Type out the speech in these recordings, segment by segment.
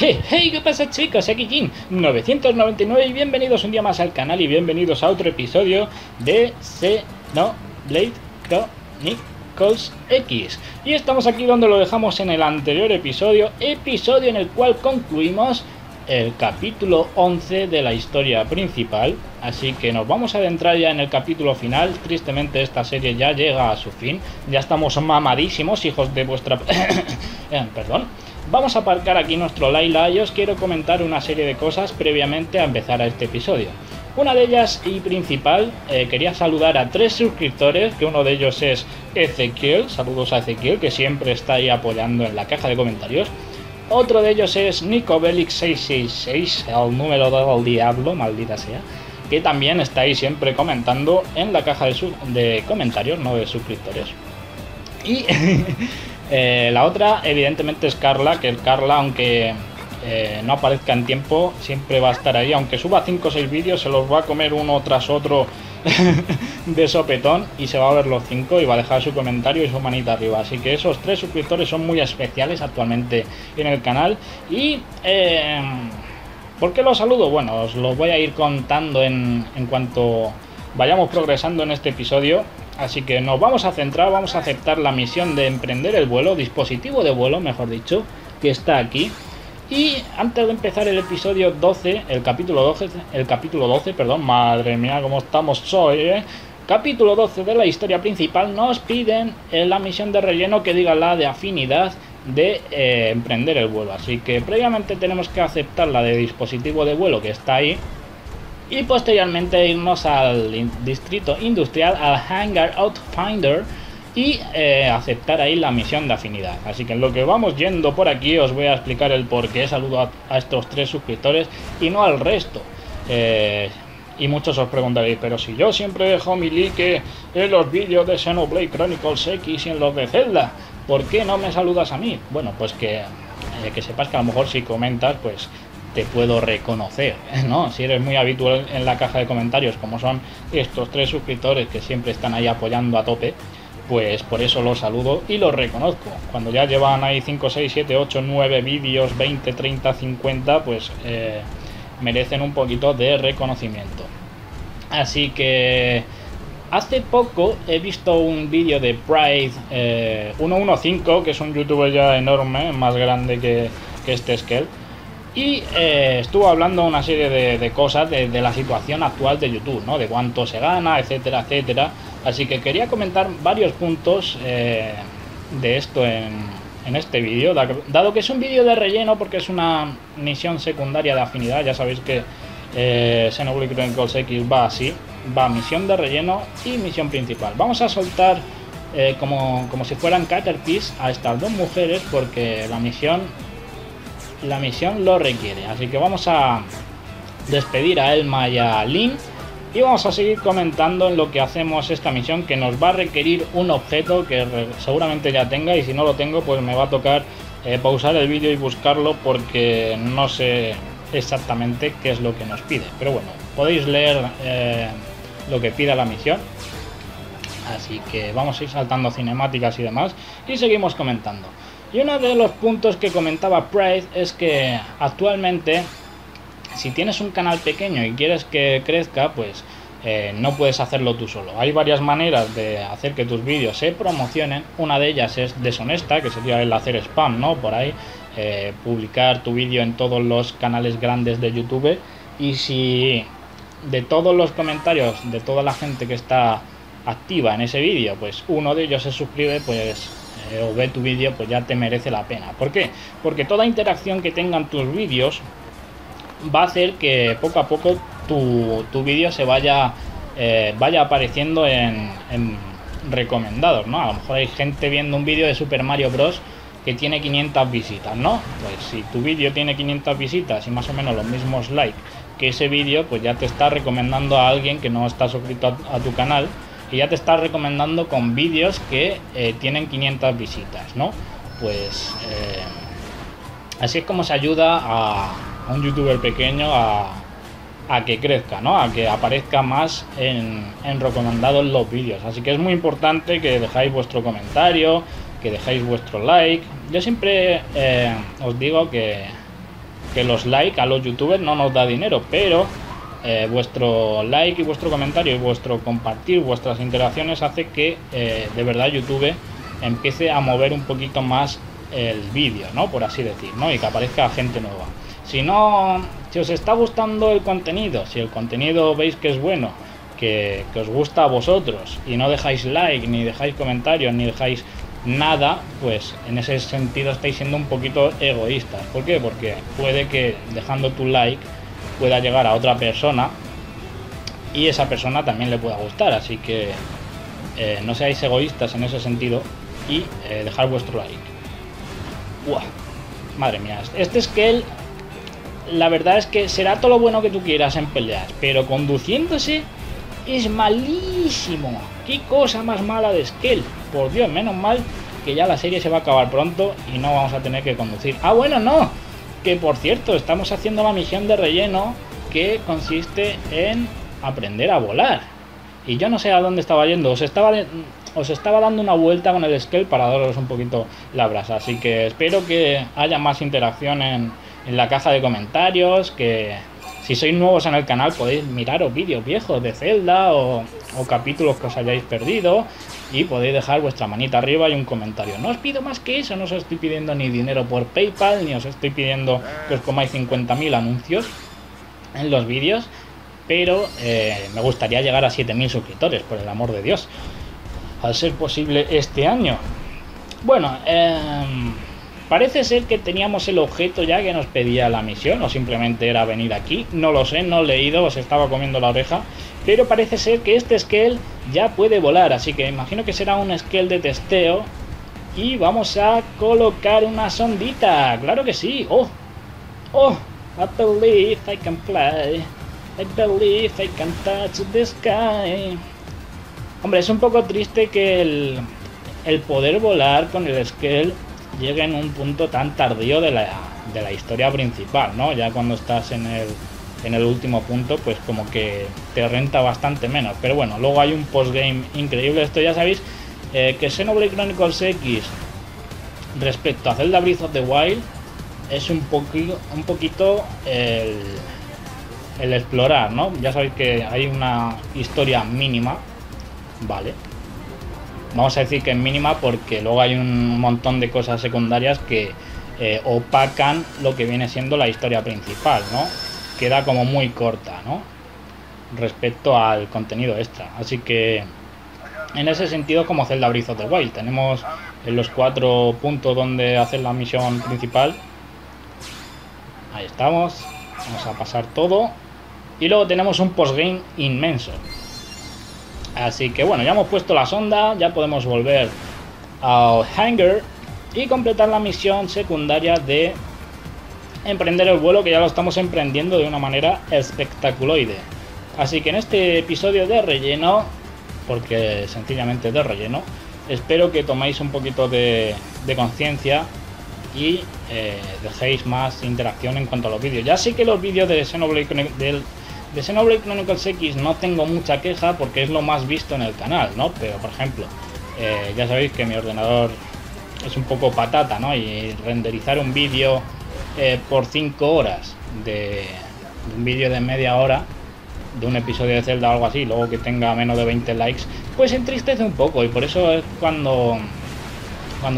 Hey, hey, ¿qué pasa, chicos? Aquí Jin999 y bienvenidos un día más al canal y bienvenidos a otro episodio de Xenoblade Chronicles X. Y estamos aquí donde lo dejamos en el anterior episodio en el cual concluimos el capítulo 11 de la historia principal. Así que nos vamos a adentrar ya en el capítulo final. Tristemente esta serie ya llega a su fin. Ya estamos mamadísimos, hijos de vuestra... Perdón. Vamos a aparcar aquí nuestro Laila y os quiero comentar una serie de cosas previamente a empezar a este episodio. Una de ellas y principal, quería saludar a 3 suscriptores, que uno de ellos es Ezequiel, saludos a Ezequiel, que siempre está ahí apoyando en la caja de comentarios. Otro de ellos es NicoBelix666, el número del diablo, maldita sea, que también está ahí siempre comentando en la caja de comentarios, no de suscriptores. Y... la otra evidentemente es Carla, que el Carla, aunque no aparezca en tiempo, siempre va a estar ahí. Aunque suba 5 o 6 vídeos, se los va a comer uno tras otro de sopetón y se va a ver los 5 y va a dejar su comentario y su manita arriba. Así que esos 3 suscriptores son muy especiales actualmente en el canal. Y ¿por qué los saludo? Bueno, os los voy a ir contando en cuanto vayamos progresando en este episodio. Así que nos vamos a centrar, vamos a aceptar la misión de emprender el vuelo, dispositivo de vuelo, mejor dicho, que está aquí. Y antes de empezar el episodio 12, el capítulo 12, perdón, madre mía cómo estamos hoy, Capítulo 12 de la historia principal, nos piden la misión de relleno que diga la de afinidad de emprender el vuelo. Así que previamente tenemos que aceptar la de dispositivo de vuelo que está ahí. Y posteriormente irnos al distrito industrial, al Hangar Outfinder, y aceptar ahí la misión de afinidad. Así que en lo que vamos yendo por aquí os voy a explicar el porqué. Saludo a estos 3 suscriptores y no al resto. Y muchos os preguntaréis, pero si yo siempre dejo mi like en los vídeos de Xenoblade Chronicles X y en los de Zelda, ¿por qué no me saludas a mí? Bueno, pues que sepas que a lo mejor si comentas, pues... te puedo reconocer, ¿no? Si eres muy habitual en la caja de comentarios, como son estos 3 suscriptores que siempre están ahí apoyando a tope, pues por eso los saludo y los reconozco. Cuando ya llevan ahí 5, 6, 7, 8, 9 vídeos, 20, 30, 50, pues merecen un poquito de reconocimiento. Así que... hace poco he visto un vídeo de Pride 115, que es un youtuber ya enorme, más grande que este Skell. Y estuvo hablando una serie de cosas de la situación actual de YouTube, ¿no? De cuánto se gana, etcétera, etcétera. Así que quería comentar varios puntos de esto en este vídeo, dado que es un vídeo de relleno porque es una misión secundaria de afinidad. Ya sabéis que Xenoblade Chronicles X va así, va misión de relleno y misión principal. Vamos a soltar como si fueran caterpillars a estas 2 mujeres porque la misión lo requiere. Así que vamos a despedir a Elma y a Lin y vamos a seguir comentando en lo que hacemos esta misión, que nos va a requerir un objeto que seguramente ya tenga, y si no lo tengo pues me va a tocar pausar el vídeo y buscarlo porque no sé exactamente qué es lo que nos pide. Pero bueno, podéis leer lo que pida la misión. Así que vamos a ir saltando cinemáticas y demás y seguimos comentando. Y uno de los puntos que comentaba Pride es que actualmente, si tienes un canal pequeño y quieres que crezca, pues no puedes hacerlo tú solo. Hay varias maneras de hacer que tus vídeos se promocionen. Una de ellas es deshonesta, que sería el hacer spam, ¿no? Por ahí, publicar tu vídeo en todos los canales grandes de YouTube. Y si de todos los comentarios de toda la gente que está activa en ese vídeo, pues uno de ellos se suscribe, pues... o ve tu vídeo, pues ya te merece la pena. ¿Por qué? Porque toda interacción que tengan tus vídeos va a hacer que poco a poco tu vídeo se vaya apareciendo en recomendados, ¿no? A lo mejor hay gente viendo un vídeo de Super Mario Bros. Que tiene 500 visitas, ¿no? Pues si tu vídeo tiene 500 visitas y más o menos los mismos likes que ese vídeo, pues ya te está recomendando a alguien que no está suscrito a tu canal. Y ya te está recomendando con vídeos que tienen 500 visitas, ¿no? Pues así es como se ayuda a un youtuber pequeño a que crezca, ¿no? A que aparezca más en recomendados los vídeos. Así que es muy importante que dejáis vuestro comentario, que dejáis vuestro like. Yo siempre os digo que que los likes a los youtubers no nos da dinero, pero vuestro like y vuestro comentario y vuestro compartir, vuestras interacciones hace que de verdad YouTube empiece a mover un poquito más el vídeo, ¿no? Por así decir, ¿no? Y que aparezca gente nueva. Si no, si os está gustando el contenido, si el contenido veis que es bueno, que os gusta a vosotros y no dejáis like, ni dejáis comentarios, ni dejáis nada, pues en ese sentido estáis siendo un poquito egoístas. ¿Por qué? Porque puede que dejando tu like pueda llegar a otra persona y esa persona también le pueda gustar, así que no seáis egoístas en ese sentido y dejar vuestro like. ¡Uah! Madre mía, este Skell, la verdad es que será todo lo bueno que tú quieras en peleas, pero conduciéndose es malísimo. Qué cosa más mala de Skell. Por Dios, menos mal que ya la serie se va a acabar pronto y no vamos a tener que conducir. Ah, bueno, no, que por cierto, estamos haciendo la misión de relleno que consiste en aprender a volar. Y yo no sé a dónde estaba yendo. Os estaba dando una vuelta con el Skell para daros un poquito la brasa. Así que espero que haya más interacción en la caja de comentarios, que si sois nuevos en el canal podéis miraros vídeos viejos de Zelda o capítulos que os hayáis perdido y podéis dejar vuestra manita arriba y un comentario. No os pido más que eso, no os estoy pidiendo ni dinero por PayPal, ni os estoy pidiendo que os comáis 50.000 anuncios en los vídeos, pero me gustaría llegar a 7.000 suscriptores, por el amor de Dios, al ser posible este año. Bueno, parece ser que teníamos el objeto ya que nos pedía la misión, o simplemente era venir aquí, no lo sé, no he leído, os estaba comiendo la oreja, pero parece ser que este Skell ya puede volar, así que imagino que será un Skell de testeo y vamos a colocar una sondita, claro que sí. Oh, I believe I can fly, I believe I can touch the sky. Hombre, es un poco triste que el poder volar con el Skell llega en un punto tan tardío de la historia principal, ¿no? Ya cuando estás en el último punto, pues como que te renta bastante menos. Pero bueno, luego hay un postgame increíble. Esto ya sabéis que Xenoblade Chronicles X respecto a Zelda Breath of the Wild es un poquito el explorar, ¿no? Ya sabéis que hay una historia mínima, ¿vale? Vamos a decir que es mínima porque luego hay un montón de cosas secundarias que opacan lo que viene siendo la historia principal, ¿no? Queda como muy corta, ¿no? Respecto al contenido extra. Así que en ese sentido, como Zelda Breath of the Wild, tenemos los 4 puntos donde hacer la misión principal. Ahí estamos. Vamos a pasar todo. Y luego tenemos un postgame inmenso. Así que bueno, ya hemos puesto la sonda, ya podemos volver al hangar y completar la misión secundaria de emprender el vuelo, que ya lo estamos emprendiendo de una manera espectaculoide. Así que en este episodio de relleno, porque sencillamente de relleno, espero que toméis un poquito de conciencia y dejéis más interacción en cuanto a los vídeos. Ya sé que los vídeos de Xenoblade Connect de Xenoblade Chronicles X no tengo mucha queja porque es lo más visto en el canal, ¿no? Pero, por ejemplo, ya sabéis que mi ordenador es un poco patata, ¿no? Y renderizar un vídeo por 5 horas, de un vídeo de media hora, de un episodio de Zelda o algo así, luego que tenga menos de 20 likes, pues entristece un poco. Y por eso es cuando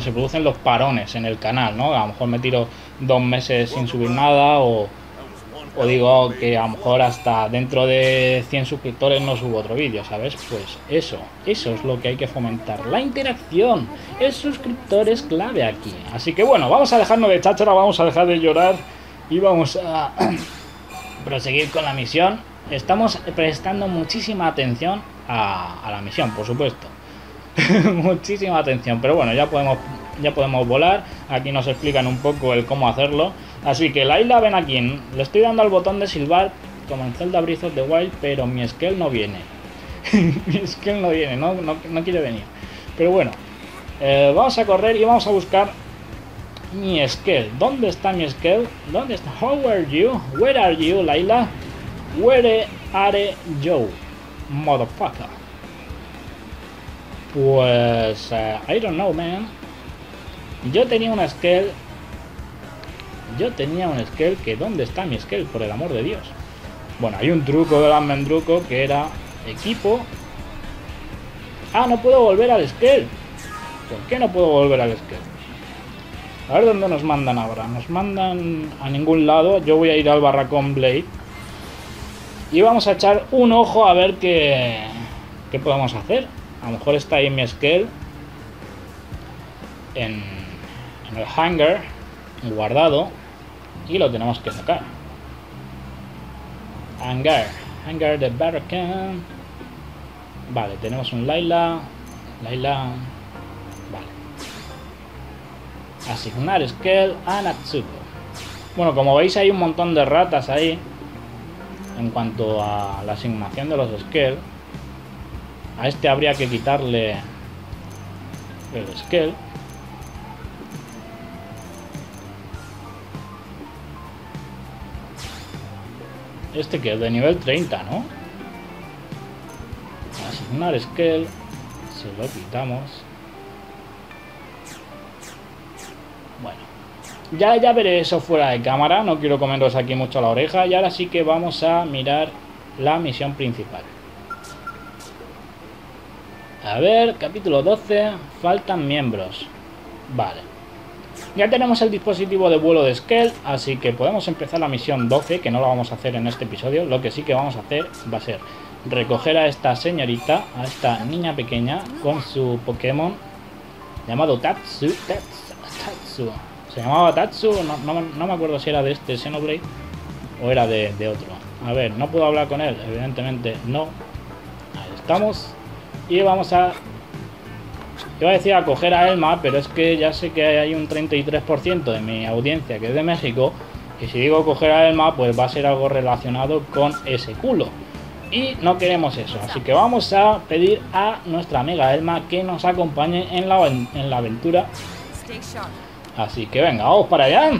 se producen los parones en el canal, ¿no? A lo mejor me tiro 2 meses sin subir nada o digo que a lo mejor hasta dentro de 100 suscriptores no subo otro vídeo, ¿sabes? Pues eso es lo que hay que fomentar. La interacción, el suscriptor es clave aquí. Así que bueno, vamos a dejarnos de cháchara, vamos a dejar de llorar y vamos a proseguir con la misión. Estamos prestando muchísima atención a la misión, por supuesto. Muchísima atención, pero bueno, ya podemos volar. Aquí nos explican un poco el cómo hacerlo. Así que Laila, ven aquí. Le estoy dando al botón de silbar como en Zelda Breath of the Wild, pero mi Skell no viene. Mi Skell no viene, no quiere venir. Pero bueno, vamos a correr y vamos a buscar mi Skell. ¿Dónde está mi Skell? ¿Dónde está? How are you? Where are you, Laila? Where are you, motherfucker? Pues I don't know, man. Yo tenía un Skell Yo tenía un Skell que... ¿Dónde está mi Skell? Por el amor de Dios. Bueno, hay un truco del Almendruco que era... Equipo... ¡Ah, no puedo volver al Skell! ¿Por qué no puedo volver al Skell? A ver dónde nos mandan ahora. Nos mandan a ningún lado. Yo voy a ir al barracón Blade. Y vamos a echar un ojo a ver qué podemos hacer. A lo mejor está ahí mi Skell. En el hangar. Guardado. Y lo tenemos que sacar. Hangar. Hangar de barracón. Vale, tenemos un Laila. Laila... Asignar Skell a Natsuko. Bueno, como veis hay un montón de ratas ahí. En cuanto a la asignación de los Skell. A este habría que quitarle el Skell. Este que es de nivel 30, ¿no? Asignar Skell. Se lo quitamos. Bueno, ya veré eso fuera de cámara, no quiero comeros aquí mucho la oreja. Y ahora sí que vamos a mirar la misión principal. A ver, capítulo 12, faltan miembros. Vale. Ya tenemos el dispositivo de vuelo de Skell, así que podemos empezar la misión 12, que no la vamos a hacer en este episodio. Lo que sí que vamos a hacer va a ser recoger a esta señorita, a esta niña pequeña, con su Pokémon llamado Tatsu. Se llamaba Tatsu, no me acuerdo si era de este Xenoblade o era de otro. A ver, no puedo hablar con él, evidentemente no. Ahí estamos. Y vamos a... Iba a decir a coger a Elma, pero es que ya sé que hay un 33% de mi audiencia que es de México. Y si digo coger a Elma, pues va a ser algo relacionado con ese culo. Y no queremos eso, así que vamos a pedir a nuestra amiga Elma que nos acompañe en la aventura. Así que venga, vamos para allá.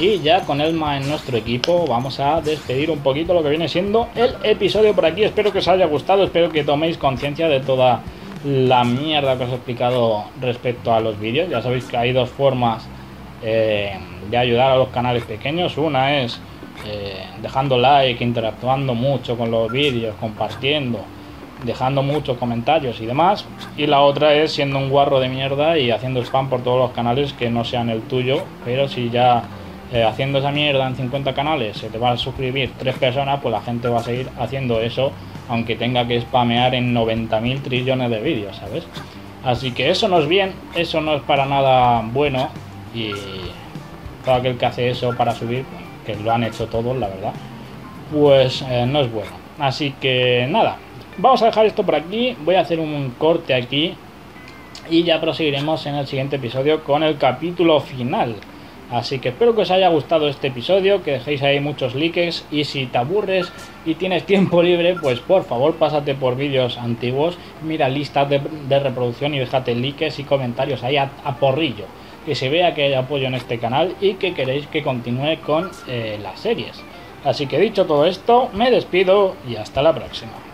Y ya con Elma en nuestro equipo vamos a despedir un poquito lo que viene siendo el episodio por aquí. Espero que os haya gustado, espero que toméis conciencia de toda la mierda que os he explicado respecto a los vídeos. Ya sabéis que hay dos formas de ayudar a los canales pequeños. Una es dejando like, interactuando mucho con los vídeos, compartiendo, dejando muchos comentarios y demás, y la otra es siendo un guarro de mierda y haciendo spam por todos los canales que no sean el tuyo. Pero si ya haciendo esa mierda en 50 canales se te va a suscribir 3 personas, pues la gente va a seguir haciendo eso aunque tenga que spamear en 90.000 trillones de vídeos, ¿sabes? Así que eso no es bien, eso no es para nada bueno, y todo aquel que hace eso para subir, que lo han hecho todos la verdad, pues no es bueno. Así que nada, vamos a dejar esto por aquí, voy a hacer un corte aquí y ya proseguiremos en el siguiente episodio con el capítulo final. Así que espero que os haya gustado este episodio, que dejéis ahí muchos likes, y si te aburres y tienes tiempo libre, pues por favor pásate por vídeos antiguos, mira listas de reproducción y déjate likes y comentarios ahí a porrillo, que se vea que hay apoyo en este canal y que queréis que continúe con las series. Así que dicho todo esto, me despido y hasta la próxima.